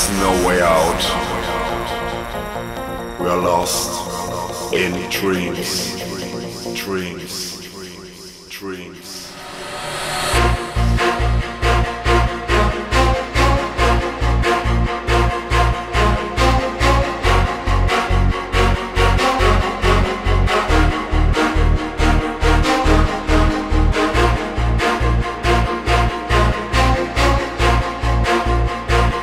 is no way out. We are lost in dreams. We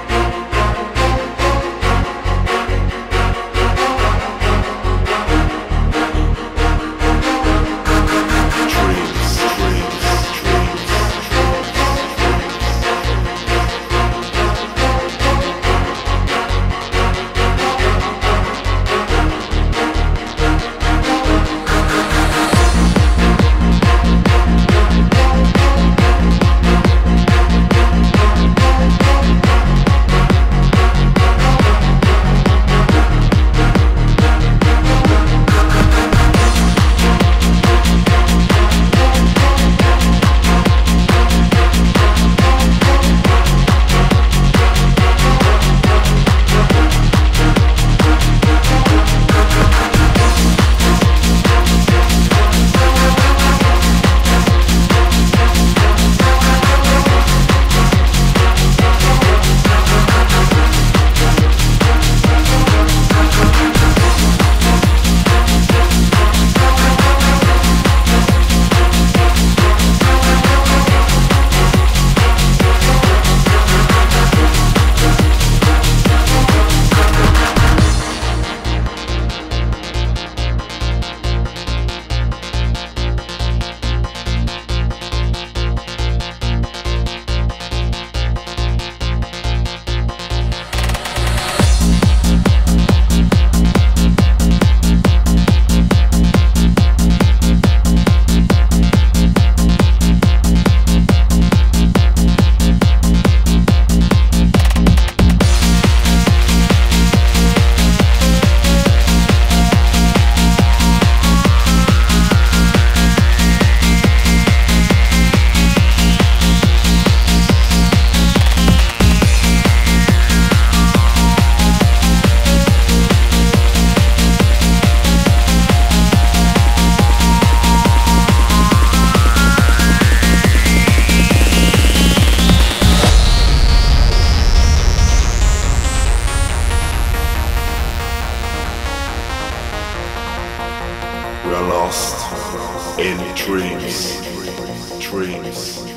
are lost in dreams.